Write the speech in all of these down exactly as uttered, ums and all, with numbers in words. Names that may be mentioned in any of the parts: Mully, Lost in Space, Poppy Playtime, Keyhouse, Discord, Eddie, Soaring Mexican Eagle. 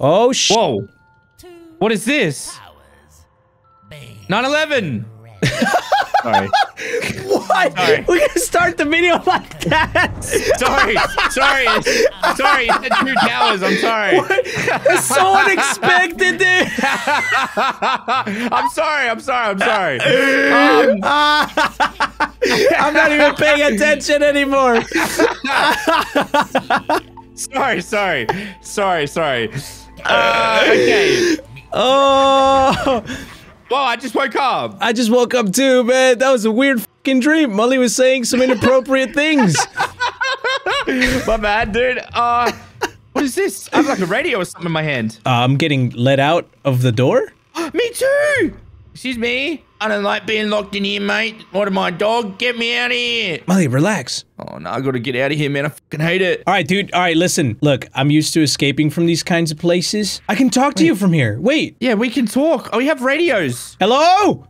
Oh, sh- Whoa. What is this? nine eleven. Sorry. What? Sorry. We're going to start the video like that. Sorry. Sorry. Sorry. You said two towers. I'm sorry. What? That's so unexpected, dude. I'm sorry. I'm sorry. I'm sorry. Um, uh, I'm not even paying attention anymore. Sorry. Sorry. Sorry. Sorry. Uh, okay. Oh. Whoa, I just woke up. I just woke up too, man. That was a weird fucking dream. Mully was saying some inappropriate things. My bad, dude. Uh, what is this? I have like a radio or something in my hand. Uh, I'm getting let out of the door. Me too. Excuse me. I don't like being locked in here, mate. What am I, dog? Get me out of here. Mully, relax. Oh, no, I gotta get out of here, man. I fucking hate it. All right, dude. All right, listen. Look, I'm used to escaping from these kinds of places. I can talk Wait. to you from here. Wait. Yeah, we can talk. Oh, we have radios. Hello?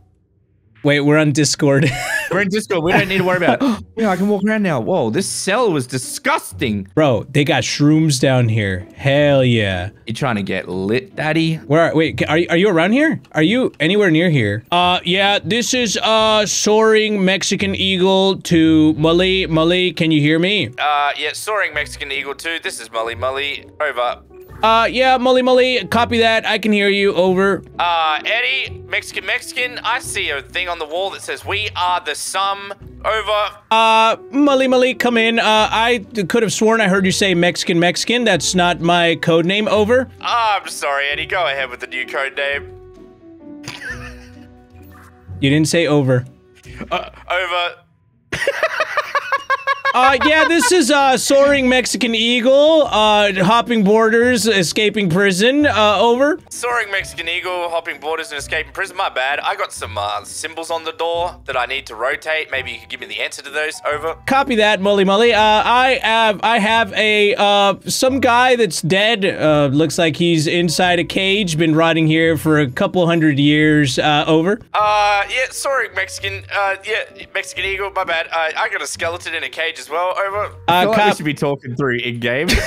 Wait, we're on Discord. We're in Discord. We don't need to worry about it. Yeah, I can walk around now. Whoa, this cell was disgusting. Bro, they got shrooms down here. Hell yeah. You trying to get lit, daddy? Where are, wait, are you, are you around here? Are you anywhere near here? Uh, yeah, this is, uh, Soaring Mexican Eagle to Mully. Mully, can you hear me? Uh, yeah, Soaring Mexican Eagle to, this is Mully. Mully, over. Uh, yeah, Mully, Mully, copy that. I can hear you. Over. Uh, Eddie, Mexican, Mexican, I see a thing on the wall that says, we are the sum. Over. Uh, Mully, Mully, come in. Uh, I could have sworn I heard you say Mexican, Mexican. That's not my code name. Over. Uh, I'm sorry, Eddie. Go ahead with the new code name. You didn't say over. Uh, over. Uh, yeah, this is, uh, Soaring Mexican Eagle, uh, hopping borders, escaping prison, uh, over. Soaring Mexican Eagle, hopping borders, and escaping prison, my bad. I got some, uh, symbols on the door that I need to rotate. Maybe you could give me the answer to those, over. Copy that, Mully, Mully. Uh, I have, I have a, uh, some guy that's dead, uh, looks like he's inside a cage, been rotting here for a couple hundred years, uh, over. Uh, yeah, Soaring Mexican, uh, yeah, Mexican Eagle, my bad. Uh, I got a skeleton in a cage as well, over. Uh, I feel like we should be talking through in-game. Sorry,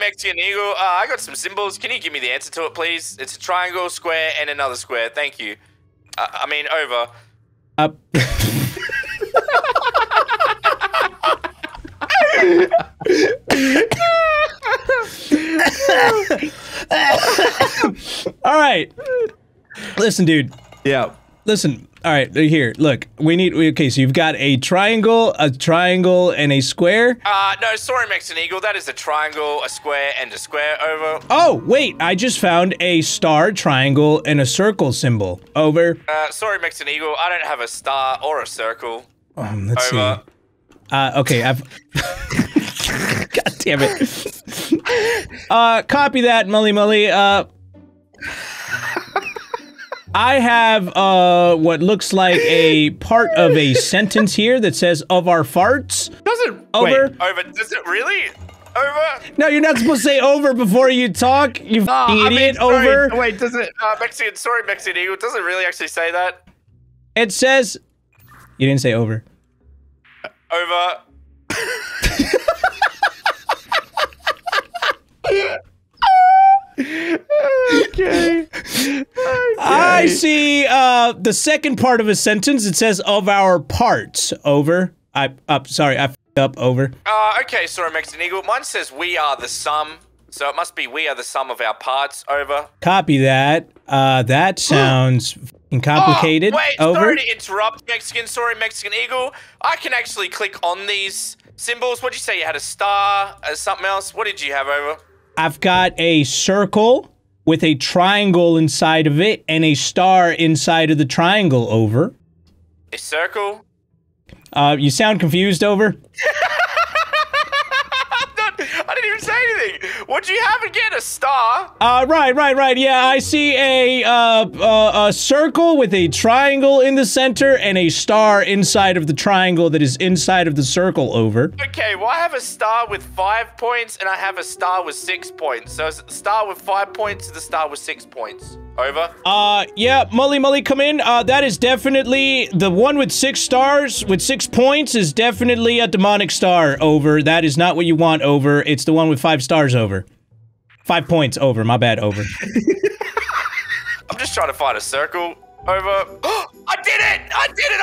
Mexican Eagle. Uh, I got some symbols. Can you give me the answer to it, please? It's a triangle, square, and another square. Thank you. Uh, I mean, over. Uh All right. Listen, dude. Yeah. Listen. All right, here, look, we need, okay, so you've got a triangle, a triangle, and a square. Uh, no, sorry, Mexican Eagle, that is a triangle, a square, and a square, over. Oh, wait, I just found a star, triangle, and a circle symbol, over. Uh, sorry, Mexican Eagle, I don't have a star or a circle, um, let's over. See. Uh, okay, I've... God damn it. Uh, copy that, Mully, Mully, uh... I have uh, what looks like a part of a sentence here that says "of our farts." Doesn't over wait, over? Does it really over? No, you're not supposed to say over before you talk. You uh, I idiot! Mean, sorry, over. Wait, does it? Uh, Mexican, sorry, Mexican Eagle. Does it really actually say that? It says. You didn't say over. Uh, over. Okay. Okay. I see uh, the second part of a sentence. It says of our parts. Over. I up. Sorry, I f***ed up. Over. Uh, okay, sorry, Mexican Eagle. Mine says we are the sum. So it must be we are the sum of our parts. Over. Copy that. Uh, that sounds f***ing complicated. Oh, wait, over. Sorry to interrupt, Mexican. Sorry, Mexican Eagle. I can actually click on these symbols. What did you say? You had a star, uh, something else. What did you have? Over. I've got a circle with a triangle inside of it and a star inside of the triangle, over. A circle? Uh, you sound confused, over. I didn't even say anything. What'd you have again? A star? Uh, right, right, right. Yeah, I see a, uh, uh, a circle with a triangle in the center and a star inside of the triangle that is inside of the circle, over. Okay, well, I have a star with five points and I have a star with six points. So it's the star with five points to the star with six points. Over. Uh, yeah, Mully, Mully, come in. Uh, that is definitely, the one with six stars, with six points, is definitely a demonic star, over. That is not what you want, over. It's the one with five stars, over. Five points over. My bad. Over. I'm just trying to find a circle. Over. I did it! I did it,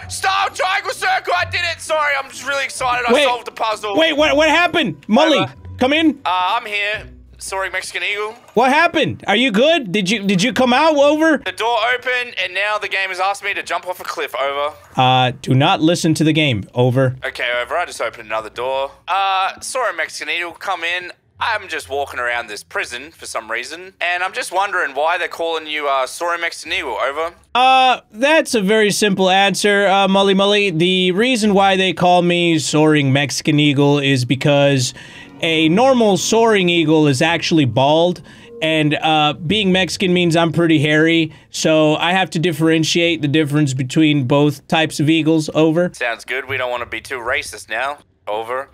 over! Star, triangle, circle, I did it! Sorry, I'm just really excited. Wait, I solved the puzzle. Wait, what What happened? Mully, over. Come in. Uh, I'm here. Soaring Mexican Eagle. What happened? Are you good? Did you did you come out, over? The door opened, and now the game has asked me to jump off a cliff, over. Uh, do not listen to the game, over. Okay, over, I just opened another door. Uh, Soaring Mexican Eagle, come in. I'm just walking around this prison for some reason, and I'm just wondering why they're calling you, uh, Soaring Mexican Eagle, over. Uh, that's a very simple answer, uh, Mully Mully. The reason why they call me Soaring Mexican Eagle is because a normal soaring eagle is actually bald, and uh, being Mexican means I'm pretty hairy, so I have to differentiate the difference between both types of eagles, over. Sounds good. We don't want to be too racist now, over.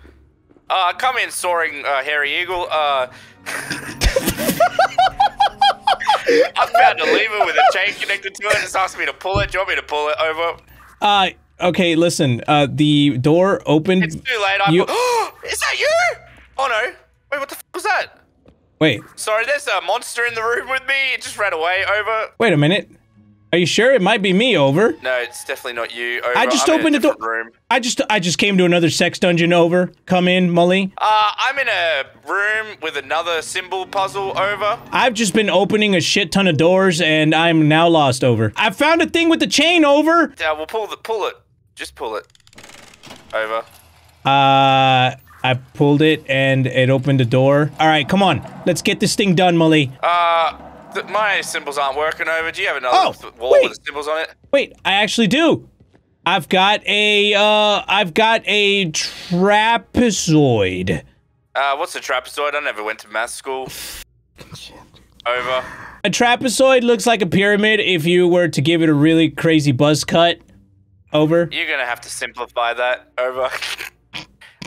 Uh, come in, soaring, uh, hairy eagle, uh... I'm about to leave it with a chain connected to it, and it's asking me to pull it. Do you want me to pull it, over? Uh, okay, listen, uh, the door opened... It's too late, I... You... Is that you? Oh, no. Wait, what the f*** was that? Wait. Sorry, there's a monster in the room with me. It just ran away, over. Wait a minute. Are you sure it might be me, over? No, it's definitely not you, over. I just I'm opened a door. Room. I just I just came to another sex dungeon, over. Come in, Mully. Uh, I'm in a room with another symbol puzzle, over. I've just been opening a shit ton of doors, and I'm now lost, over. I found a thing with the chain, over. Yeah, we'll pull the pull it. Just pull it, over. Uh, I pulled it, and it opened a door. All right, come on. Let's get this thing done, Mully. Uh. My symbols aren't working, over. Do you have another oh, wall wait. with symbols on it? Wait, I actually do. I've got a, uh, I've got a trapezoid. Uh, what's a trapezoid? I never went to math school. Over. A trapezoid looks like a pyramid if you were to give it a really crazy buzz cut. Over. You're gonna have to simplify that. Over.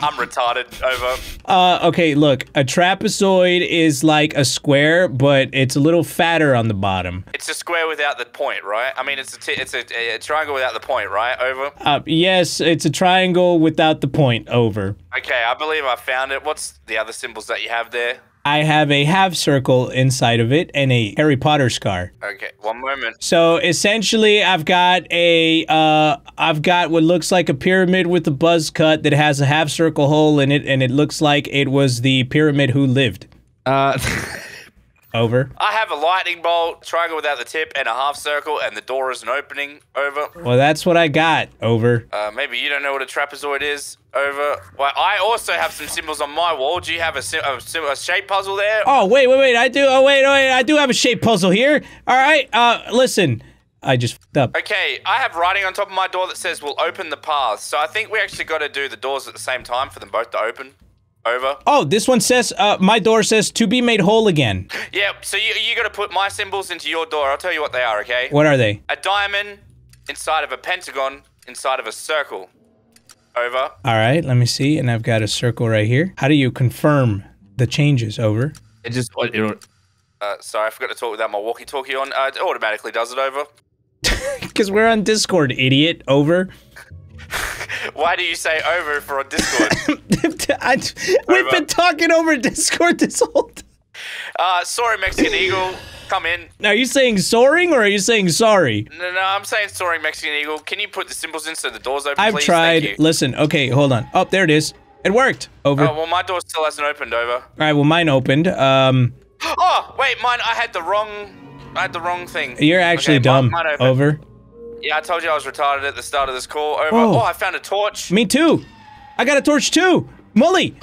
I'm retarded, over. Uh, okay, look, a trapezoid is like a square, but it's a little fatter on the bottom. It's a square without the point, right? I mean, it's a, t it's a, a triangle without the point, right, over? Uh, yes, it's a triangle without the point, over. Okay, I believe I found it. What's the other symbols that you have there? I have a half circle inside of it and a Harry Potter scar. Okay, one moment. So essentially, I've got a, uh, I've got what looks like a pyramid with a buzz cut that has a half circle hole in it, and it looks like it was the pyramid who lived. Uh, over. I have a lightning bolt, triangle without the tip, and a half circle, and the door is an opening. Over. Well, that's what I got. Over. Uh, maybe you don't know what a trapezoid is. Over. Well, I also have some symbols on my wall. Do you have a, a, a shape puzzle there? Oh, wait, wait, wait. I do. Oh, wait, wait. I do have a shape puzzle here. All right. Uh, listen. I just fucked up. Okay, I have writing on top of my door that says, we'll open the path. So I think we actually got to do the doors at the same time for them both to open. Over. Oh, this one says, uh, my door says, to be made whole again. Yeah, so you, you got to put my symbols into your door. I'll tell you what they are, okay? What are they? A diamond inside of a pentagon inside of a circle. Over. All right, let me see. And I've got a circle right here. How do you confirm the changes, over? It just... It, uh, sorry, I forgot to talk without my walkie-talkie on. Uh, it automatically does it, over. Because we're on Discord, idiot. Over. Why do you say over if we're on Discord? I, we've over. been talking over Discord this whole time. Uh, sorry, Mexican Eagle. Come in. Now, are you saying soaring or are you saying sorry? No, no, I'm saying Soaring Mexican Eagle. Can you put the symbols in so the door's open, I've please? tried. Thank you. Listen, okay, hold on. Oh, there it is. It worked. Over. Oh, well, my door still hasn't opened, over. All right, well, mine opened. Um. Oh, wait, mine, I had the wrong, I had the wrong thing. You're actually okay, dumb. Mine, mine over. Yeah, I told you I was retarded at the start of this call. Over. Oh, oh I found a torch. Me too. I got a torch too. Mully.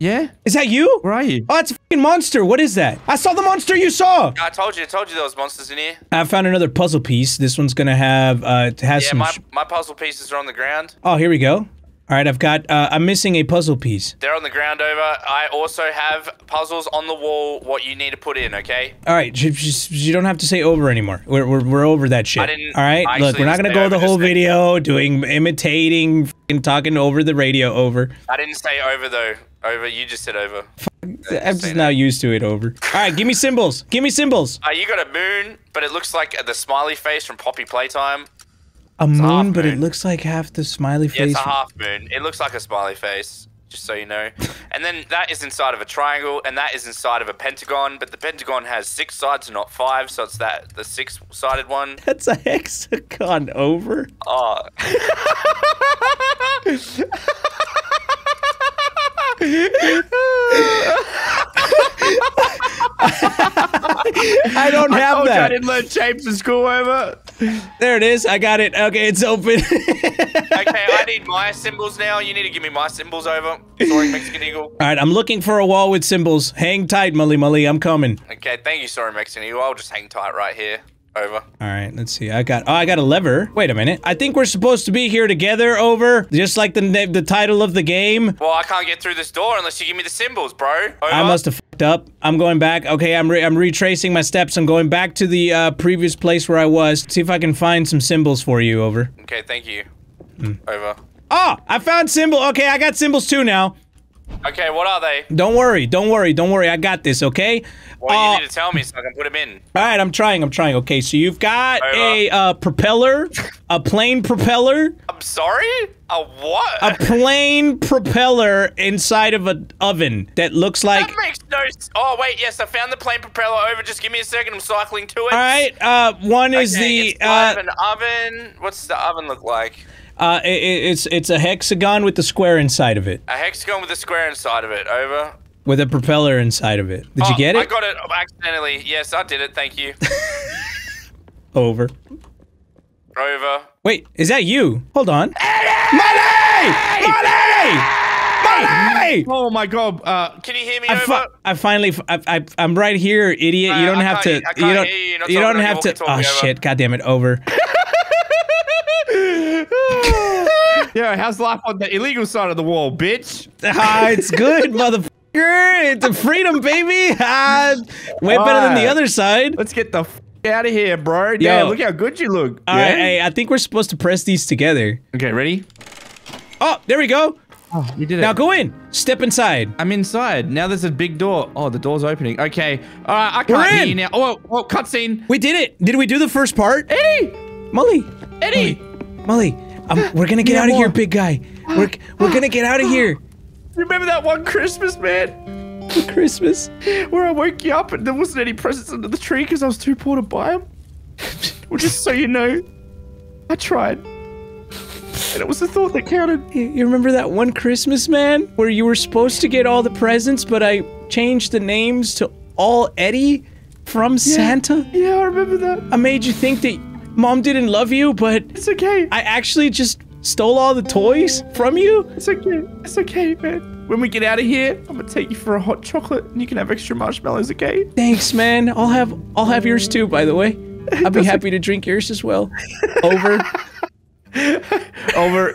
Yeah? Is that you? Where are you? Oh, it's a fucking monster. What is that? I saw the monster you saw. I told you. I told you there was monsters in here. I found another puzzle piece. This one's gonna have, uh, it has yeah, some- Yeah, my, my puzzle pieces are on the ground. Oh, here we go. All right, I've got, uh, I'm missing a puzzle piece. They're on the ground, over. I also have puzzles on the wall, what you need to put in, okay? All right, you, you don't have to say over anymore. We're, we're, we're over that shit. I didn't, All right, look, we're not gonna go the whole video doing, imitating, fucking talking over the radio, over. I didn't say over, though. Over, you just said over. I'm just now used to it, over. All right, give me symbols. Give me symbols. Uh, you got a moon, but it looks like the smiley face from Poppy Playtime. A moon, but it looks like half the smiley face. Yeah, it's a half moon. It looks like a smiley face. just so you know. And then that is inside of a triangle, and that is inside of a pentagon, but the pentagon has six sides, not five, so it's that the six-sided one. That's a hexagon over. Oh. I don't have I that. I didn't let shapes of school over. There it is. I got it. Okay, it's open. Okay, I need my symbols now. You need to give me my symbols over. Soaring Mexican Eagle. All right, I'm looking for a wall with symbols. Hang tight, Mully Mully. I'm coming. Okay, thank you, Soaring Mexican Eagle. I'll just hang tight right here. Over. All right, let's see. I got. Oh, I got a lever. Wait a minute. I think we're supposed to be here together. Over. Just like the the title of the game. Well, I can't get through this door unless you give me the symbols, bro. Over. I must have fucked up. I'm going back. Okay, I'm re I'm retracing my steps. I'm going back to the uh, previous place where I was. See if I can find some symbols for you. Over. Okay, thank you. Mm. Over. Oh, I found symbol. Okay, I got symbols too now. Okay, what are they? Don't worry, don't worry, don't worry. I got this, okay? Well, uh, you need to tell me so I can put them in. All right, I'm trying, I'm trying. Okay, so you've got Over. a uh, propeller, a plane propeller. I'm sorry? A what? A plane propeller inside of an oven that looks like... That makes no sense. Oh, wait, yes, I found the plane propeller. Over, just give me a second. I'm cycling to it. All right, uh, one is okay, the... Inside uh, of an oven. What's the oven look like? Uh, it, it's it's a hexagon with a square inside of it. A hexagon with a square inside of it. Over. With a propeller inside of it. Did oh, you get it? I got it accidentally. Yes, I did it. Thank you. Over. Over. Wait, is that you? Hold on. Eddie! Mully! Mully! Mully! Oh my God! Uh, can you hear me? I over. I finally. I, I I'm right here, idiot. Uh, you don't I have to. I can't you don't. Hear you. You're not you don't have to. Oh over. Shit! God damn it! Over. Yeah, how's life on the illegal side of the wall, bitch? Ah, it's good, motherfucker. It's a freedom, baby. Ah, way better than the other side. Let's get the f out of here, bro. Yeah, look how good you look. All yeah? right, hey, I think we're supposed to press these together. Okay, ready? Oh, there we go. Oh, you did it. Now go in. Step inside. I'm inside. Now there's a big door. Oh, the door's opening. Okay. All right, I can't hear you now. Oh, oh, cutscene. We did it. Did we do the first part? Eddie, Mully, Eddie, Mully. Mully. Um, we're gonna get yeah, out of here, big guy. We're we're gonna get out of here. Remember that one Christmas, man? Christmas, where I woke you up and there wasn't any presents under the tree because I was too poor to buy them. Well, just so you know, I tried, and it was the thought that counted. You remember that one Christmas, man, where you were supposed to get all the presents, but I changed the names to All Eddie from yeah. Santa? Yeah, I remember that. I made you think that. Mom didn't love you, but it's okay. I actually just stole all the toys from you. It's okay. It's okay, man. When we get out of here, I'm gonna take you for a hot chocolate, and you can have extra marshmallows, okay? Thanks, man. I'll have I'll have yours too, by the way. I'll be happy to drink yours as well. Over. Over.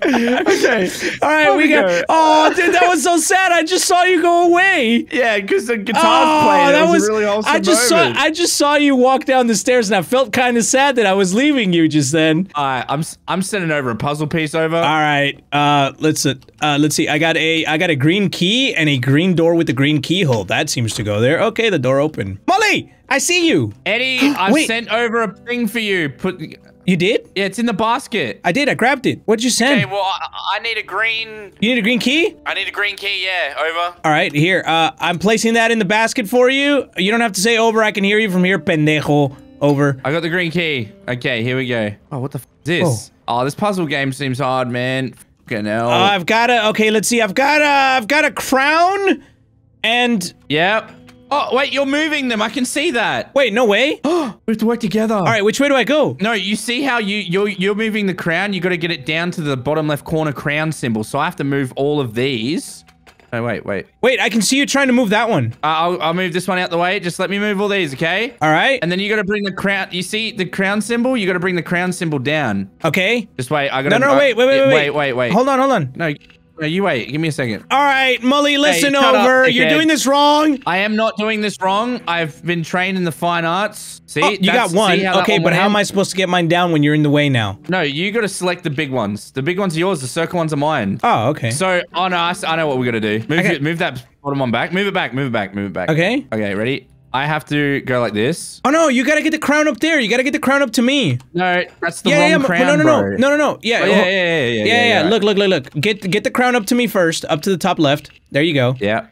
Okay. All right, we go. got. Oh, dude, that was so sad. I just saw you go away. Yeah, because the guitar's oh, playing. That, that was, was a really awesome. I just moment. saw. I just saw you walk down the stairs, and I felt kind of sad that I was leaving you just then. All right, I'm. I'm sending over a puzzle piece over. All right. Uh, let's. Uh, let's see. I got a. I got a green key and a green door with a green keyhole. That seems to go there. Okay, the door open. Mully, I see you. Eddie, I've Wait. sent over a thing for you. Put. You did? Yeah, it's in the basket. I did. I grabbed it. What'd you send? Okay, well, I, I need a green... You need a green key? I need a green key, yeah. Over. All right, here. Uh, I'm placing that in the basket for you. You don't have to say over. I can hear you from here, pendejo. Over. I got the green key. Okay, here we go. Oh, what the f*** is this? Oh, oh this puzzle game seems hard, man. F***ing hell. Oh, I've got a... Okay, let's see. I've got a... I've got a crown and... Yep. Oh, wait, you're moving them. I can see that. Wait, no way. Oh, we have to work together. All right, which way do I go? No, you see how you, you're, you're moving the crown? You got to get it down to the bottom left corner crown symbol. So I have to move all of these. Oh, wait, wait. Wait, I can see you trying to move that one. Uh, I'll, I'll move this one out the way. Just let me move all these, okay? All right. And then you got to bring the crown. You see the crown symbol? You got to bring the crown symbol down. Okay. Just wait. I got to. No, no, wait, wait, wait, wait. Wait, wait, wait. Hold on, hold on. No. No, you wait. Give me a second. All right, Mully, listen hey, over. Okay. You're doing this wrong. I am not doing this wrong. I've been trained in the fine arts. See? Oh, you got one. Okay, but how am I supposed to get mine down when you're in the way now? No, you got to select the big ones. The big ones are yours. The circle ones are mine. Oh, okay. So, on us, I know what we're going to do. Move, okay. move that bottom one back. Move it back. Move it back. Move it back. Okay. Okay, ready? I have to go like this. Oh no, you gotta get the crown up there. You gotta get the crown up to me. No, that's the yeah, wrong yeah, crown, no, no, no, bro. No, no, no. Yeah, oh, yeah, yeah, yeah, yeah, yeah, yeah, yeah, yeah. Look, look, look, look. Get, get the crown up to me first, up to the top left. There you go. Yeah.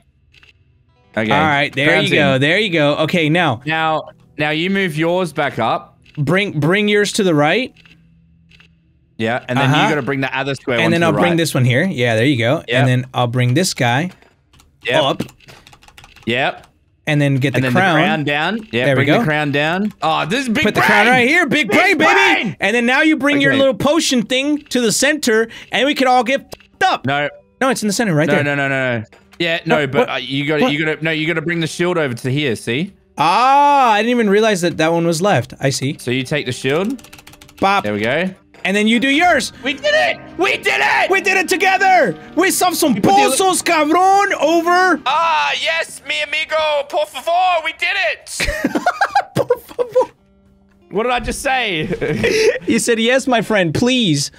Okay. All right, there Crown's you go. In. There you go. Okay, now. Now, now you move yours back up. Bring, bring yours to the right. Yeah, and then uh-huh. you gotta bring the other square. And one then to I'll the bring right. this one here. Yeah, there you go. Yep. And then I'll bring this guy yep. up. Yep. And then get the, and then crown. the crown down. Yeah, there bring we go. the crown down. Oh, this is big Put brain. the crown right here. Big, big brain, baby. Brain. And then now you bring okay. your little potion thing to the center, and we can all get f***ed up. No. No, it's in the center right no, there. No, no, no, no. Yeah, no, what, but uh, you gotta, what? you gotta, no, you gotta bring the shield over to here, see? Ah, I didn't even realize that that one was left. I see. So you take the shield. Bop. There we go. And then you do yours. We did it! We did it! We did it together! We solved some pozos, cabrón, over. Ah, yes, mi amigo, por favor, we did it! Por favor. What did I just say? You said, yes, my friend, please.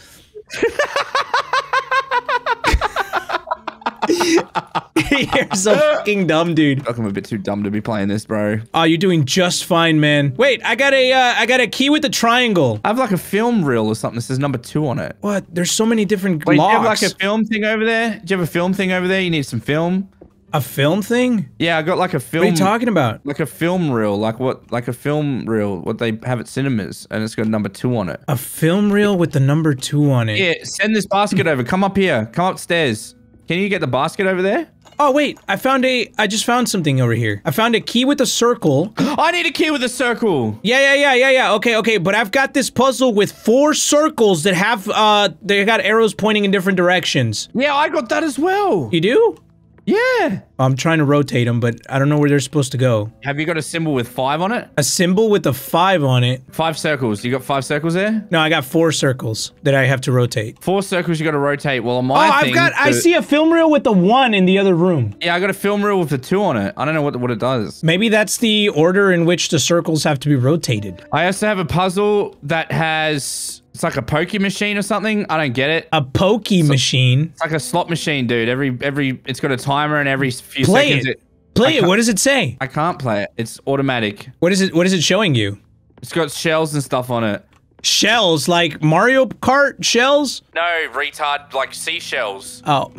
You're so fucking dumb, dude. I'm a bit too dumb to be playing this, bro. Oh, you're doing just fine, man. Wait, I got a, uh, I got a key with a triangle. I have like a film reel or something that says number two on it. What? There's so many different Wait, locks. Do you have like a film thing over there? Do you have a film thing over there? You need some film. A film thing? Yeah, I got like a film. What are you talking about? Like a film reel, like what? Like a film reel, what they have at cinemas, and it's got number two on it. A film reel with the number two on it. Yeah, send this basket over. Come up here. Come upstairs. Can you get the basket over there? Oh, wait, I found a- I just found something over here. I found a key with a circle. I need a key with a circle! Yeah, yeah, yeah, yeah, yeah, okay, okay, but I've got this puzzle with four circles that have, uh, they got arrows pointing in different directions. Yeah, I got that as well! You do? Yeah! I'm trying to rotate them, but I don't know where they're supposed to go. Have you got a symbol with five on it? A symbol with a five on it? Five circles. You got five circles there? No, I got four circles that I have to rotate. Four circles you got to rotate. Well, my oh, thing... Oh, I've got... So I see a film reel with a one in the other room. Yeah, I got a film reel with a two on it. I don't know what, what it does. Maybe that's the order in which the circles have to be rotated. I also have a puzzle that has... It's like a pokey machine or something. I don't get it. A pokey it's machine? Like, it's like a slot machine, dude. Every... every It's got a timer and every... Few play seconds, it. it play it. What does it say? I can't play it. It's automatic. What is it? What is it showing you? It's got shells and stuff on it. Shells like Mario Kart shells? No, retard, like seashells. Oh.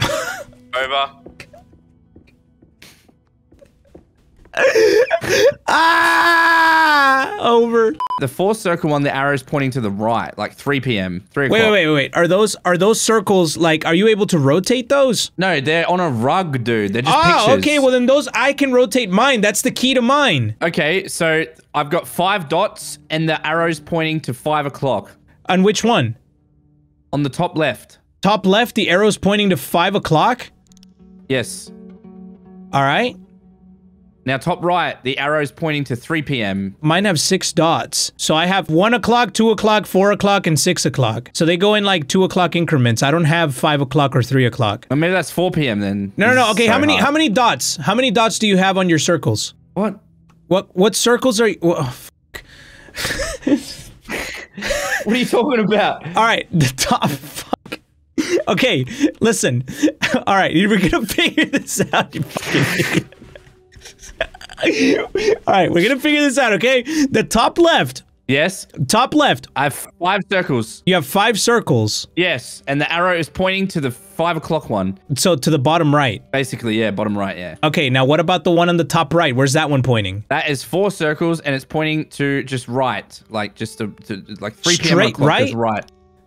Over. Ah! Over. The four circle one, the arrow's pointing to the right, like three p m Three. Wait, wait, wait, wait. Are those are those circles like? Are you able to rotate those? No, they're on a rug, dude. They're just oh, pictures. Okay. Well, then those I can rotate mine. That's the key to mine. Okay, so I've got five dots, and the arrow's pointing to five o'clock. On which one? On the top left. Top left. The arrow's pointing to five o'clock. Yes. All right. Now, top right, the arrow's pointing to three p m Mine have six dots. So I have one o'clock, two o'clock, four o'clock, and six o'clock. So they go in like two o'clock increments. I don't have five o'clock or three o'clock. Well, maybe that's four p m then. No, no, no. Okay, so how many hard. how many dots? How many dots do you have on your circles? What? What What circles are you... Oh, fuck. What are you talking about? All right, the top... Fuck. Okay, listen. All right, we're gonna figure this out, you fucking idiot. Alright, we're gonna figure this out, okay? The top left. Yes. Top left. I have five circles. You have five circles. Yes, and the arrow is pointing to the five o'clock one. So to the bottom right. Basically, yeah, bottom right, yeah. Okay, now what about the one on the top right? Where's that one pointing? That is four circles, and it's pointing to just right. Like, just to, to like three p m o'clock, right? Just right.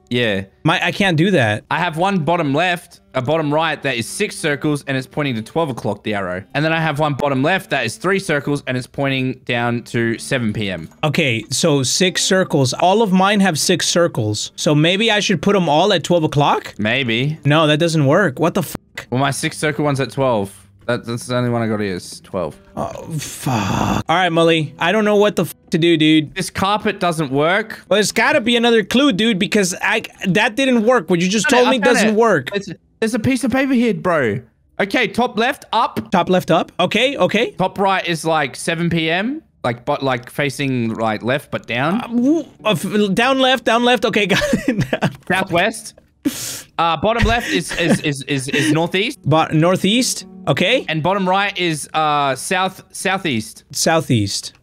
Yeah. My, I can't do that. I have one bottom left, a bottom right that is six circles and it's pointing to twelve o'clock, the arrow. And then I have one bottom left that is three circles and it's pointing down to seven p m Okay, so six circles. All of mine have six circles. So maybe I should put them all at twelve o'clock? Maybe. No, that doesn't work. What the fuck? Well, my six circle one's at twelve. That, that's the only one I got here is twelve. Oh, fuck. All right, Mully. I don't know what the f to do, dude. This carpet doesn't work. Well, there's gotta be another clue, dude, because I that didn't work. What you just told me doesn't work. It's, there's a piece of paper here, bro. Okay, top left, up. Top left, up. Okay, okay. Top right is like seven p m Like, but like facing right, left, but down. Uh, down left, down left. Okay, got it. Southwest. uh, bottom left is, is, is, is, is northeast. But northeast. Okay. And bottom right is uh south southeast. Southeast.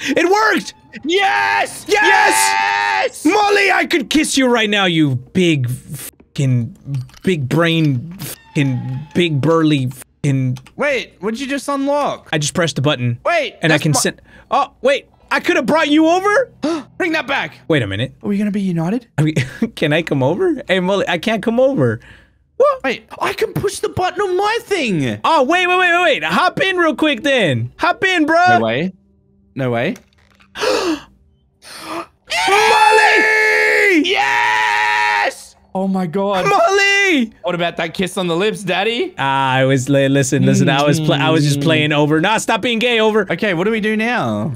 It worked! Yes! Yes! Yes! Mully, I could kiss you right now, you big fucking big brain fucking big burly fucking. Wait, what'd you just unlock? I just pressed the button. Wait, and I can send. Oh, wait. I could have brought you over? Bring that back! Wait a minute. Are we gonna be united? Are we, can I come over? Hey, Mully, I can't come over. What? Wait, I can push the button on my thing! Oh, wait, wait, wait, wait, wait. Hop in real quick then! Hop in, bro! No way. No way. Mully! Yes! Oh my god. Mully! What about that kiss on the lips, daddy? Ah, I was, listen, listen, I was, I was just playing over. Nah, stop being gay, over. Okay, what do we do now?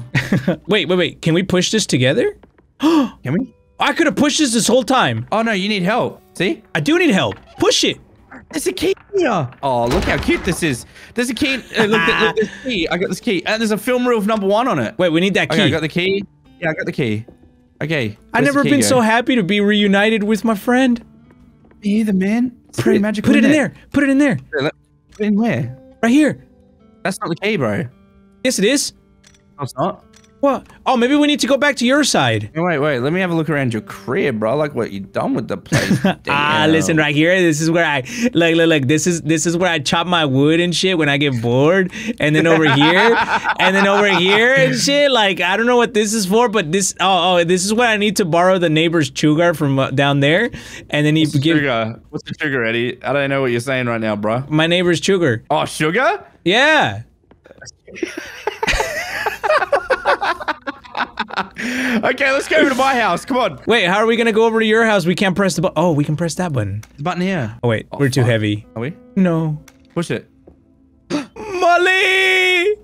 Wait, wait, wait. Can we push this together? Can we? I could have pushed this this whole time. Oh, no, you need help. See? I do need help. Push it. There's a key here. Oh, look how cute this is. There's a key. Uh, look, look, look, this key. I got this key. And there's a film reel of number one on it. Wait, we need that key. Okay, I got the key. Yeah, I got the key. Okay. I've never been go? so happy to be reunited with my friend. Me either, man. It's pretty magical. Put it in there. there. Put it in there. Put it in where? Right here. That's not the key, bro. Yes, it is. No, it's not. What? Oh, maybe we need to go back to your side. Wait, wait. Let me have a look around your crib, bro. Like what you done with the place. Ah, listen right here. This is where I look, look, look. This is this is where I chop my wood and shit when I get bored. And then over here, and then over here and shit. Like I don't know what this is for, but this. Oh, oh, this is where I need to borrow the neighbor's sugar from uh, down there. And then he give. Sugar. What's the sugar, Eddie? I don't know what you're saying right now, bro. My neighbor's sugar. Oh, sugar? Yeah. Okay, let's go over to my house. Come on. Wait, how are we gonna go over to your house? We can't press the button. Oh, we can press that button. The button here. Oh wait, oh, we're fuck. too heavy. Are we? No. Push it. Mully!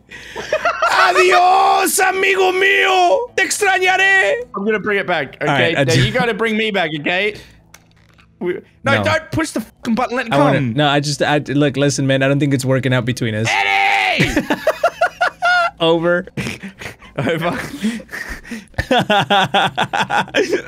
Adios, amigo mío. Te extrañaré. I'm gonna bring it back. Okay. Right, now you gotta bring me back. Okay. We no, no, don't push the fucking button. Let it come. I wanna, no, I just I, look. Listen, man. I don't think it's working out between us. Eddie! Over. Over.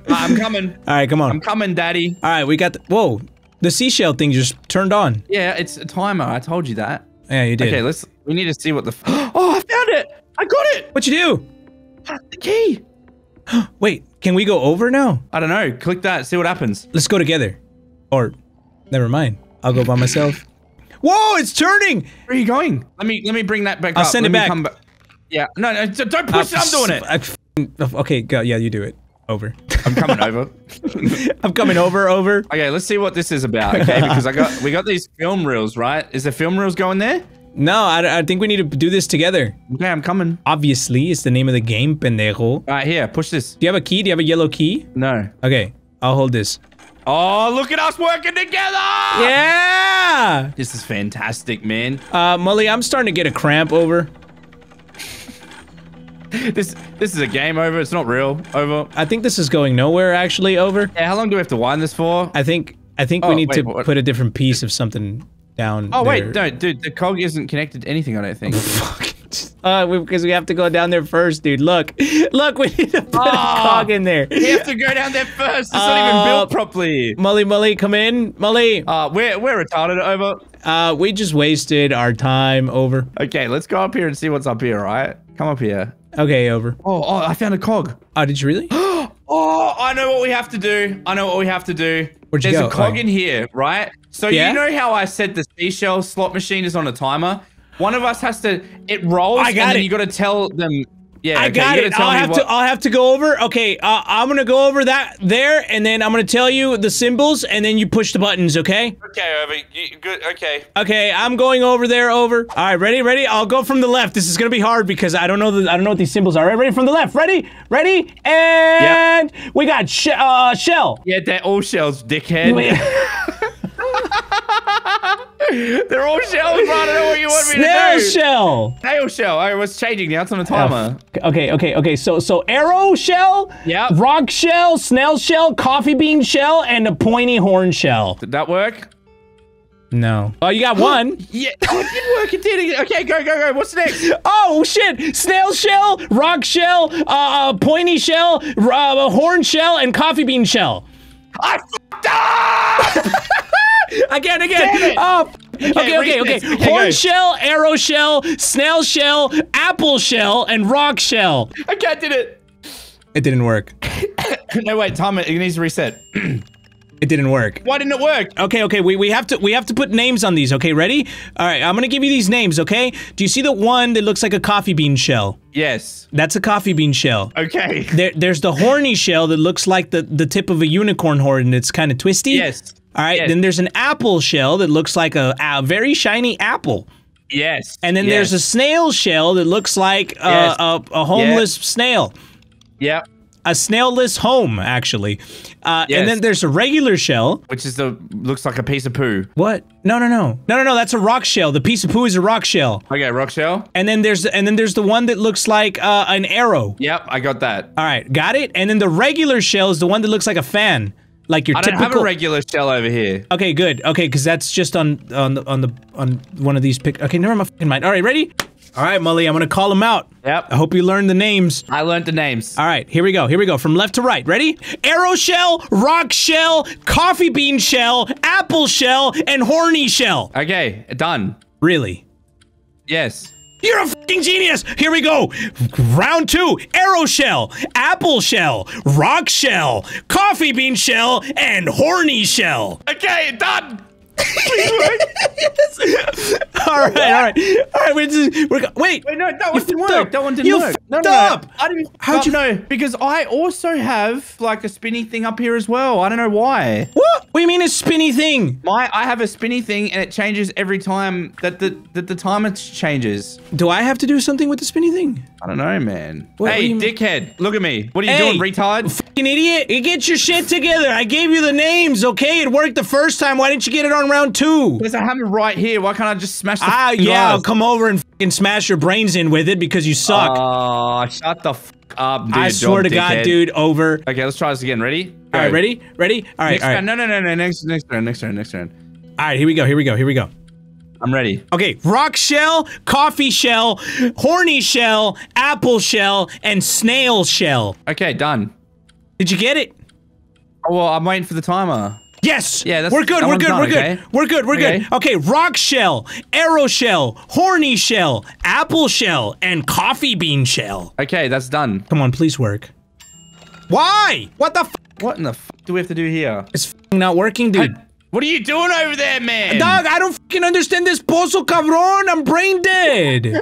I'm coming. All right, come on. I'm coming, daddy. All right, we got the, whoa, the seashell thing just turned on. Yeah, it's a timer. I told you that. Yeah, you did. Okay, let's, we need to see what the f oh, I found it. I got it. What'd you do? The key. Wait, can we go over now? I don't know. Click that, see what happens. Let's go together. Or, never mind. I'll go by myself. Whoa, it's turning. Where are you going? Let me, let me bring that back I'll up. I'll send let it back. Come back. Yeah, no, no, don't push uh, it, I'm doing it! I, okay, go, yeah, you do it. Over. I'm coming over. I'm coming over, over. Okay, let's see what this is about, okay? Because I got, we got these film reels, right? Is the film reels going there? No, I, I think we need to do this together. Okay, I'm coming. Obviously, it's the name of the game, pendejo. All right, here, push this. Do you have a key? Do you have a yellow key? No. Okay, I'll hold this. Oh, look at us working together! Yeah! This is fantastic, man. Uh, Mully, I'm starting to get a cramp, over. This this is a game, over. It's not real, over. I think this is going nowhere, actually, over. Yeah, how long do we have to wind this for? I think I think oh, we need wait, to what? put a different piece of something down. Oh there. wait, no, dude, the cog isn't connected to anything. I don't think. Fuck. Uh, because we, we have to go down there first, dude. Look, look, we need to put oh, a cog in there. We have to go down there first. It's uh, not even built properly. Mully, Mully, come in, Mully. Uh, we're we're retarded, over. Uh, we just wasted our time, over. Okay, let's go up here and see what's up here, right? Come up here. Okay, over. Oh, oh, I found a cog. Oh, did you really? Oh, I know what we have to do. I know what we have to do. Where'd you There's go? a cog oh. in here, right? So yeah? You know how I said the seashell slot machine is on a timer? One of us has to, it rolls I got and it. then you gotta tell them. Yeah, I okay, got it. I'll have, to, I'll have to go over. Okay, uh, I'm gonna go over that there, and then I'm gonna tell you the symbols, and then you push the buttons, okay? Okay, over. You, good, okay. Okay, I'm going over there, over. All right, ready, ready? I'll go from the left. This is gonna be hard because I don't know the, I don't know what these symbols are. All right, ready, from the left. Ready? Ready? And yep. we got she uh, shell. Yeah, they're all shells, dickhead. They're all shells, bro. I don't know what you want me Snail to do. Snail shell. Snail shell. All right, what's changing now? It's on a timer. Oh, okay, okay, okay. So, so arrow shell, yep. rock shell, snail shell, coffee bean shell, and a pointy horn shell. Did that work? No. Oh, you got one. Yeah. Oh, it did work. It did. Okay, go, go, go. What's next? Oh, shit. Snail shell, rock shell, uh, pointy shell, uh, horn shell, and coffee bean shell. I fucked up! Again, again. Oh, Okay, okay, okay. Horn shell, arrow shell, snail shell, apple shell, and rock shell. I can't do it. It didn't work. No, wait, Tom, it needs to reset. It didn't work. Why didn't it work? Okay, okay, we, we have to we have to put names on these, okay, ready? Alright, I'm gonna give you these names, okay? Do you see the one that looks like a coffee bean shell? Yes. That's a coffee bean shell. Okay. There, there's the horny shell that looks like the, the tip of a unicorn horn and it's kind of twisty. Yes. Alright, yes. Then there's an apple shell that looks like a, a very shiny apple. Yes. And then yes. there's a snail shell that looks like a, yes. a, a homeless yes. snail. Yep. A snail-less home, actually. Uh, yes. And then there's a regular shell. Which is the- looks like a piece of poo. What? No, no, no. No, no, no, that's a rock shell. The piece of poo is a rock shell. Okay, rock shell. And then there's- and then there's the one that looks like, uh, an arrow. Yep, I got that. Alright, got it? And then the regular shell is the one that looks like a fan. Like your I typical- I don't have a regular shell over here. Okay, good. Okay, because that's just on- on the- on the- on one of these pic- Okay, never mind. Alright, ready? All right, Mully, I'm gonna call them out. Yep. I hope you learned the names. I learned the names. All right, here we go, here we go. From left to right, ready? Arrow shell, rock shell, coffee bean shell, apple shell, and horny shell. Okay, done. Really? Yes. You're a fucking genius! Here we go! Round two, arrow shell, apple shell, rock shell, coffee bean shell, and horny shell. Okay, done! Yes. All right, all right, all right. We're just, we're, wait, wait, no, that one didn't work. Up. That one didn't you work. No, no, no, I didn't. How'd you know? Because I also have like a spinny thing up here as well. I don't know why. What? What do you mean a spinny thing? My, I have a spinny thing, and it changes every time that the that the timer changes. Do I have to do something with the spinny thing? I don't know, man. What, hey, what dickhead! Look at me. What are you hey, doing, retard? Fucking idiot! You get your shit together. I gave you the names, okay? It worked the first time. Why didn't you get it on round two? There's a hammer right here. Why can't I just smash the Ah, yeah, I'll come over and fucking smash your brains in with it because you suck. Oh, uh, shut the fuck up, dude. I swear to God, dude, over. Okay, let's try this again. Ready? Go. All right, ready? Ready? All right, next all right. Round. No, no, no, no, next, next round, next round, next round. All right, here we go, here we go, here we go. I'm ready. Okay, rock shell, coffee shell, horny shell, apple shell, and snail shell. Okay, done. Did you get it? Oh, well, I'm waiting for the timer. Yes! Yeah, that's, we're good, that we're good, done, we're good, okay? we're good, we're okay. good. Okay, rock shell, arrow shell, horny shell, apple shell, and coffee bean shell. Okay, that's done. Come on, please work. Why? What the f- What in the f- do we have to do here? It's f***ing not working, dude. I What are you doing over there, man? Dog, I don't fucking understand this pozo cabron. I'm brain dead.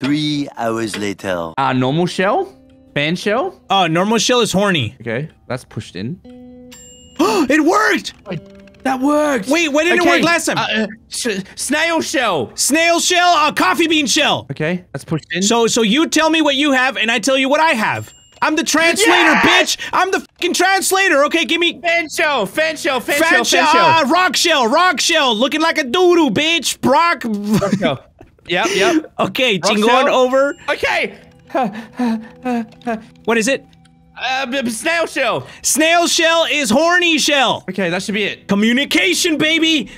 Three hours later. Uh, normal shell? Fan shell? Uh, normal shell is horny. Okay, that's pushed in. It worked! Wait, that worked! Wait, why didn't okay. it work last time? Uh, uh, sh snail shell! Snail shell, uh, coffee bean shell! Okay, that's pushed in. So, so you tell me what you have, and I tell you what I have. I'm the translator, yes! bitch! I'm the fucking translator, okay? Give me- Fan shell, fan shell, fan, fan shell, shell, fan shell! Ah, rock shell, rock shell! Looking like a doodoo, bitch! Brock- Rock shell. Yep, yep. Okay, chingon over. Okay! What is it? Uh, snail shell! Snail shell is horny shell! Okay, that should be it. Communication, baby!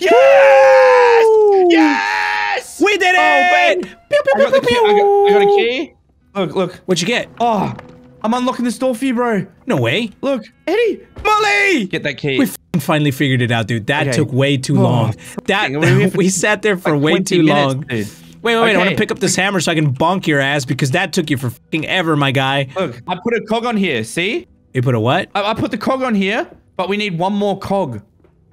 Yes! Woo! Yes! We did it! Oh, pew, pew, I, got pew, pew. I, got, I got a key. Look, look. What'd you get? Oh, I'm unlocking this door for you, bro. No way. Look, Eddie! Mully! Get that key. We f***ing finally figured it out, dude. That okay. took way too oh, long. That- we sat there for like way too minutes, long. Dude. Wait, wait, wait, okay. I want to pick up this hammer so I can bonk your ass because that took you for f***ing ever, my guy. Look, I put a cog on here, see? You put a what? I, I put the cog on here, but we need one more cog.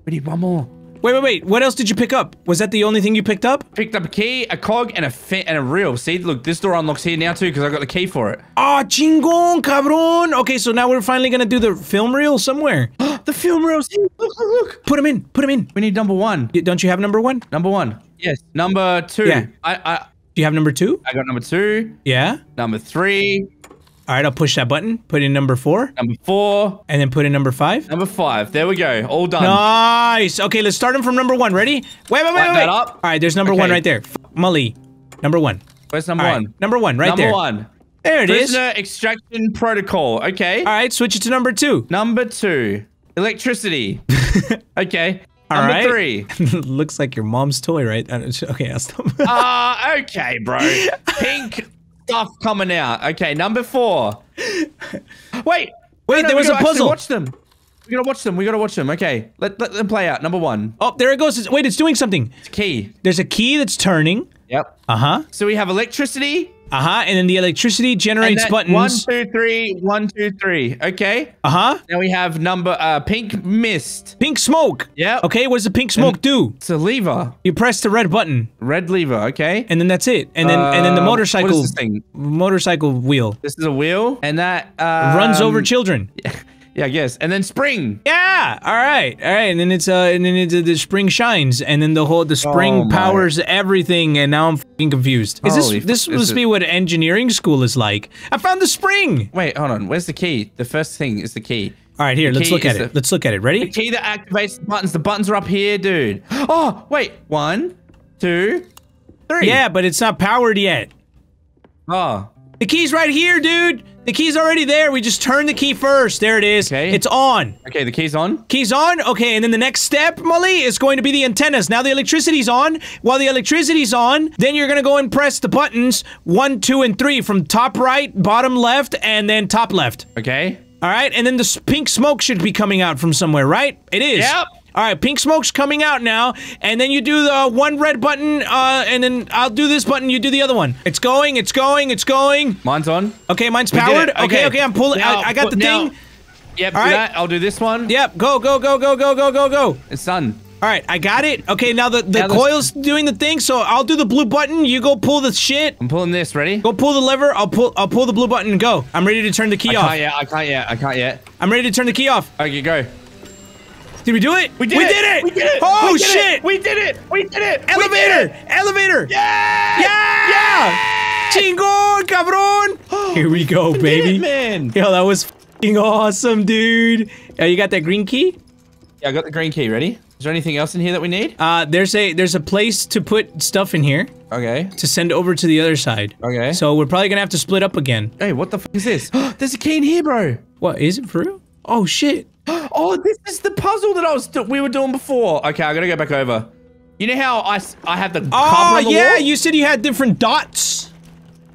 We need one more. Wait, wait, wait, what else did you pick up? Was that the only thing you picked up? Picked up a key, a cog, and a fa and a reel. See, look, this door unlocks here now too because I got the key for it. Ah, oh, chingon, cabron! Okay, so now we're finally gonna do the film reel somewhere. The film reels! Look, look, look! Put them in, put them in. We need number one. You, don't you have number one? Number one. Yes. Number two. Yeah. I, I, do you have number two? I got number two. Yeah. Number three. All right, I'll push that button. Put in number four. Number four. And then put in number five. Number five. There we go. All done. Nice. Okay, let's start them from number one. Ready? Wait, wait, wait, Light wait. That up. All right, there's number okay. one right there. F Mully. Number one. Where's number right. one? Number one, right number there. Number one. There it is. Prisoner extraction protocol. Okay. All right, switch it to number two. Number two. Electricity. Okay. All Number right. three. Looks like your mom's toy, right? Okay, I'll stop. Ah, uh, okay, bro. Pink stuff coming out. Okay, number four. Wait. Wait, no, there was a puzzle. Watch them. We gotta watch them. We gotta watch them. Okay, let, let them play out. Number one. Oh, there it goes. It's, wait, it's doing something. It's a key. There's a key that's turning. Yep. Uh huh. So we have electricity. Uh huh. And then the electricity generates and buttons. One, two, three. One, two, three. Okay. Uh huh. Now we have number uh pink mist. Pink smoke. Yeah. Okay. What does the pink smoke and do? It's a lever. You press the red button. Red lever. Okay. And then that's it. And then uh, and then the motorcycle. What is this thing? Motorcycle wheel. This is a wheel, and that um, runs over children. Yeah. Yeah, I guess. And then spring. Yeah. All right. All right. And then it's uh, and then it's, uh, the spring shines, and then the whole the spring oh powers everything. And now I'm fucking confused. Is Holy this this must it... be what engineering school is like? I found the spring. Wait, hold on. Where's the key? The first thing is the key. All right, here. Let's look at it. The... Let's look at it. Ready? The key that activates the buttons. The buttons are up here, dude. Oh, wait. One, two, three. Yeah, but it's not powered yet. Oh. The key's right here, dude. The key's already there. We just turn the key first. There it is. Okay. It's on. Okay, the key's on. Key's on. Okay, and then the next step, Mully, is going to be the antennas. Now the electricity's on. While the electricity's on, then you're going to go and press the buttons one, two, and three from top right, bottom left, and then top left. Okay. All right, and then the pink smoke should be coming out from somewhere, right? It is. Yep. All right, pink smoke's coming out now, and then you do the one red button, uh, and then I'll do this button, you do the other one. It's going, it's going, it's going. Mine's on. Okay, mine's we powered. Okay. okay, okay, I'm pulling. Now, I, I got the now, thing. Yep, all right. That, I'll do this one. Yep, go, go, go, go, go, go, go, go. It's done. All right, I got it. Okay, now the, the now coil's doing the thing, so I'll do the blue button. You go pull the shit. I'm pulling this. Ready? Go pull the lever. I'll pull I'll pull the blue button and go. I'm ready to turn the key I off. Can't yet, I can't yet, I can't yet. I'm ready to turn the key off. Okay, go. Did we do it? We did, we it. did it! We did it! Oh we did shit! It. We did it! We did it! Elevator! Did it. Elevator! Yeah! Yeah! Yeah! Chingon, cabrón! Here we go, we baby. Did it, man. Yo, that was f***ing awesome, dude. Oh, you got that green key? Yeah, I got the green key. Ready? Is there anything else in here that we need? Uh, there's a there's a place to put stuff in here. Okay. To send over to the other side. Okay. So we're probably gonna have to split up again. Hey, what the f*** is this? There's a key in here, bro. What, is it for real? Oh, shit. Oh, this is the puzzle that I was we were doing before. Okay, I gotta go back over. You know how I, I have the oh, cover on the yeah, wall? You said you had different dots.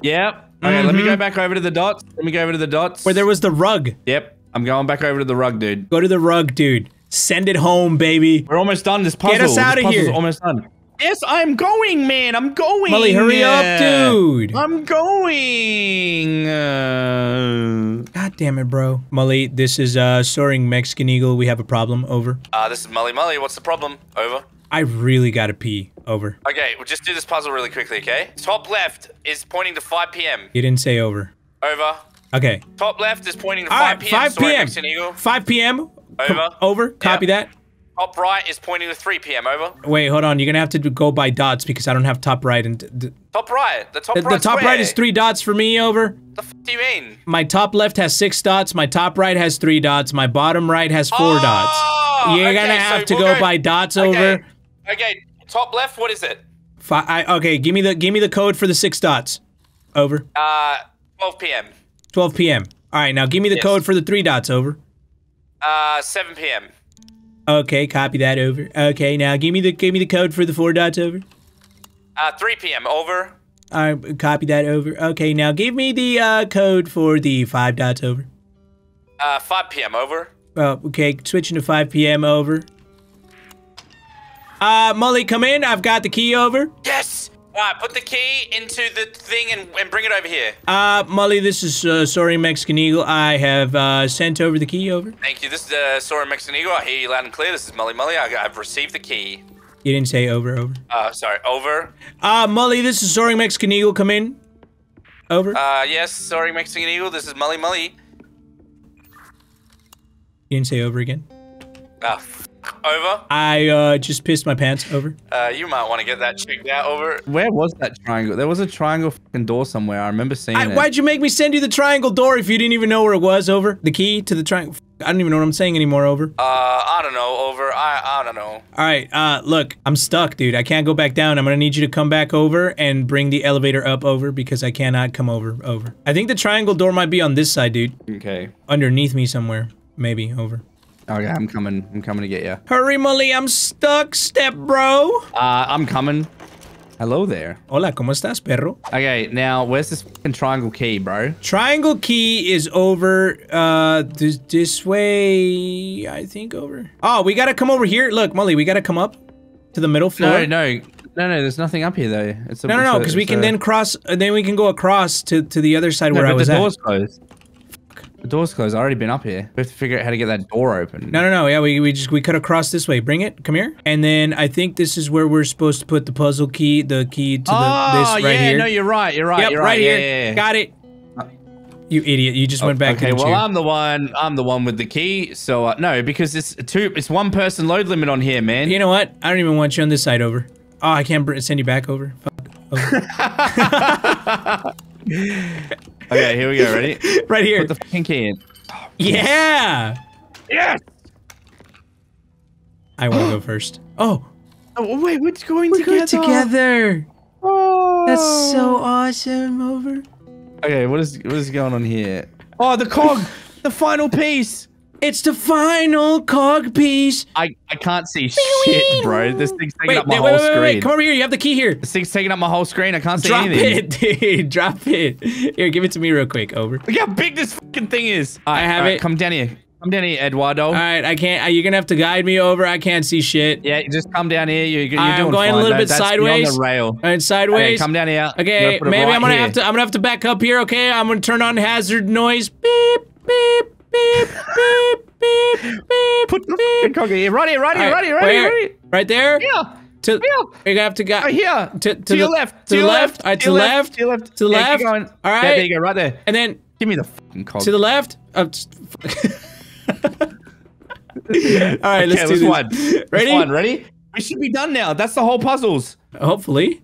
Yep. Okay, mm-hmm. Let me go back over to the dots. Let me go over to the dots. Where there was the rug. Yep. I'm going back over to the rug, dude. Go to the rug, dude. Send it home, baby. We're almost done this puzzle. Get us out of here. Almost done. Yes, I'm going, man. I'm going. Mully, hurry yeah. up, dude. I'm going. Uh... God damn it, bro. Mully, this is uh, Soaring Mexican Eagle. We have a problem. Over. Uh, this is Mully. Mully, what's the problem? Over. I really gotta pee. Over. Okay, we'll just do this puzzle really quickly, okay? Top left is pointing to five P M You didn't say over. Over. Okay. Top left is pointing to five P M Right, five P M Mexican Eagle. five P M Over. Over. Copy yep. that. Top right is pointing to three P M Over. Wait, hold on. You're gonna have to go by dots because I don't have top right and. D top right. The top the, right. The top square. right is three dots for me. Over. The f do you mean? My top left has six dots. My top right has three dots. My bottom right has four oh, dots. You're okay, gonna have so to we'll go, go by dots. Okay. Over. Okay. Top left. What is it? Five, I, okay. Give me the give me the code for the six dots. Over. Uh, twelve P M twelve P M All right. Now give me the yes. code for the three dots. Over. Uh, seven P M Okay, copy that. Over. Okay, now give me the give me the code for the four dots. Over. Uh, three P M Over. All right, copy that. Over. Okay, now give me the uh code for the five dots. Over. Uh, five P M Over. Uh, okay, switching to five P M Over. Uh, Mully, come in. I've got the key. Over. Yes. All right, put the key into the thing and, and bring it over here. Uh, Mully, this is uh, Soaring Mexican Eagle. I have uh, sent over the key. Over. Thank you. This is uh, Soaring Mexican Eagle. I hear you loud and clear. This is Mully Mully. I, I've received the key. You didn't say over, over. Uh, sorry, over. Uh, Mully, this is Soaring Mexican Eagle. Come in. Over. Uh, yes, Soaring Mexican Eagle. This is Mully Mully. You didn't say over again. Ah. Oh. Over. I uh, just pissed my pants. Over. Uh, you might want to get that checked out. Over. Where was that triangle? There was a triangle fucking door somewhere. I remember seeing I, it. Why'd you make me send you the triangle door if you didn't even know where it was? Over. The key to the triangle. I don't even know what I'm saying anymore. Over. Uh, I don't know. Over. I I don't know. All right. Uh, look, I'm stuck, dude. I can't go back down. I'm gonna need you to come back over and bring the elevator up. Over, because I cannot come over. Over. I think the triangle door might be on this side, dude. Okay. Underneath me somewhere, maybe. Over. Okay, I'm coming. I'm coming to get you. Hurry, Mully. I'm stuck, step bro. Uh, I'm coming. Hello there. Hola, ¿cómo estás, perro? Okay, now, where's this fucking triangle key, bro? Triangle key is over, uh, this, this way, I think, over. Oh, we gotta come over here. Look, Mully, we gotta come up to the middle floor. No, no, no, no, there's nothing up here, though. It's a, no, no, no, because we can a... then cross, uh, then we can go across to, to the other side no, where but I was the door's at. Closed. The door's closed. I've already been up here. We have to figure out how to get that door open. No, no, no. Yeah, we, we just, we cut across this way. Bring it. Come here. And then I think this is where we're supposed to put the puzzle key, the key to the, oh, this right yeah, here. Oh, yeah. No, you're right. You're right. Yep, you're right, right here. Yeah, yeah. Got it. You idiot. You just oh, went back. Okay, well, you? I'm the one. I'm the one with the key. So, uh, no, because it's two, it's one person load limit on here, man. You know what? I don't even want you on this side over. Oh, I can't br send you back over. Fuck. Over. Okay, here we go. Ready? Right here. Put the fucking key in. Oh, yeah. Yes. I want to go first. Oh. Oh wait, what's going We're together? Going together. Oh. That's so awesome. Over. Okay, what is what is going on here? Oh, the cog, the final piece. It's the final cog piece. I I can't see shit, bro. This thing's taking wait, up my wait, whole wait, wait, screen. Wait, come over here. You have the key here. This thing's taking up my whole screen. I can't see Drop anything. Drop it, dude. Drop it. Here, give it to me real quick. Over. Look how big this fucking thing is. All right, I have all right, it. Come down here. Come down here, Eduardo. All right, I can't. You're gonna have to guide me over. I can't see shit. Yeah, just come down here. You're, you're I'm doing going fine, a little though. bit That's sideways. On the rail. All right, sideways. Okay, come down here. Okay, maybe right I'm gonna here. have to. I'm gonna have to back up here. Okay, I'm gonna turn on hazard noise. Beep, beep. Beep, beep, beep, beep, Put the beep. Right here, right here, right here, right here, right here. Right there? Yeah. To, yeah. You're gonna have to go. Right here. To, to, to the, your left. To the left. left. All right, to the left. To the left. To the left. Yeah, left. All right. There, there you go, right there. And then. Give me the fucking cog. To the left. Uh, just, yeah. All right, let's okay, do let's this. One. Ready? One, ready? We should be done now. That's the whole puzzles. Hopefully.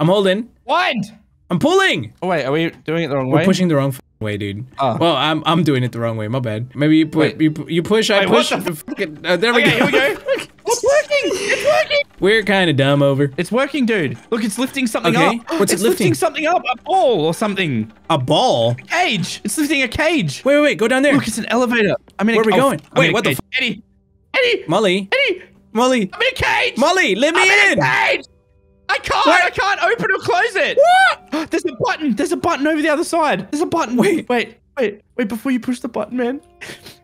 I'm holding. Wind. I'm pulling. Oh, wait. Are we doing it the wrong We're way? We're pushing the wrong way, dude. Oh. Well, I'm I'm doing it the wrong way. My bad. Maybe you put you, you push. Wait, I push. The fucking, uh, there we okay, go. Here we go. It's working. It's working. We're kind of dumb over. It's working, dude. Look, it's lifting something okay. up. What's it's it lifting? lifting? Something up. A ball or something. A ball. A cage. It's lifting a cage. Wait, wait, wait. Go down there. Look, it's an elevator. I mean, where are we oh, going? I'm wait, what the? Eddie. Eddie. Mully. Eddie. Mully. I'm in a cage. Mully, let me I'm in. in a cage. I can't! What? I can't open or close it! What? There's a button! There's a button over the other side! There's a button! Wait, wait, wait, wait, before you push the button, man.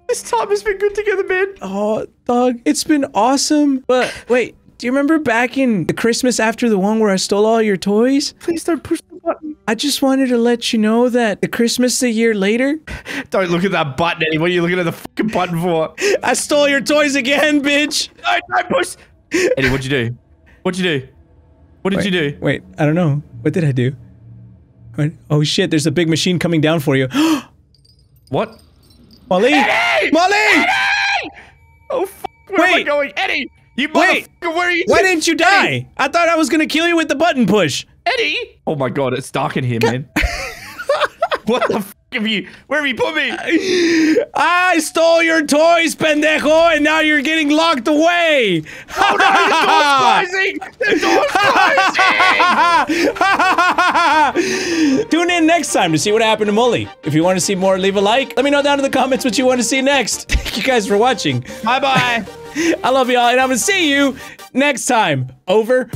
This time has been good together, man. Oh, dog. It's been awesome. But wait, do you remember back in the Christmas after the one where I stole all your toys? Please don't push the button. I just wanted to let you know that the Christmas a year later. Don't look at that button, Eddie. What are you looking at the fucking button for? I stole your toys again, bitch! No, don't push! Eddie, what'd you do? What'd you do? What did wait, you do? Wait, I don't know. What did I do? What? Oh shit, there's a big machine coming down for you. What? Mully! Eddie! Mully! Eddie! Oh fuck, where wait. am I going? Eddie! You wait. motherfucker, where are you? Why didn't you die? Eddie. I thought I was gonna kill you with the button push. Eddie! Oh my god, it's dark in here, man. What the fuck have you? Where have you put me? I stole your toys, pendejo, and now you're getting locked away. Oh no, the door's closing! The door's closing! Tune in next time to see what happened to Mully. If you want to see more, leave a like. Let me know down in the comments what you want to see next. Thank you guys for watching. Bye-bye. I love y'all, and I'm gonna see you next time. Over.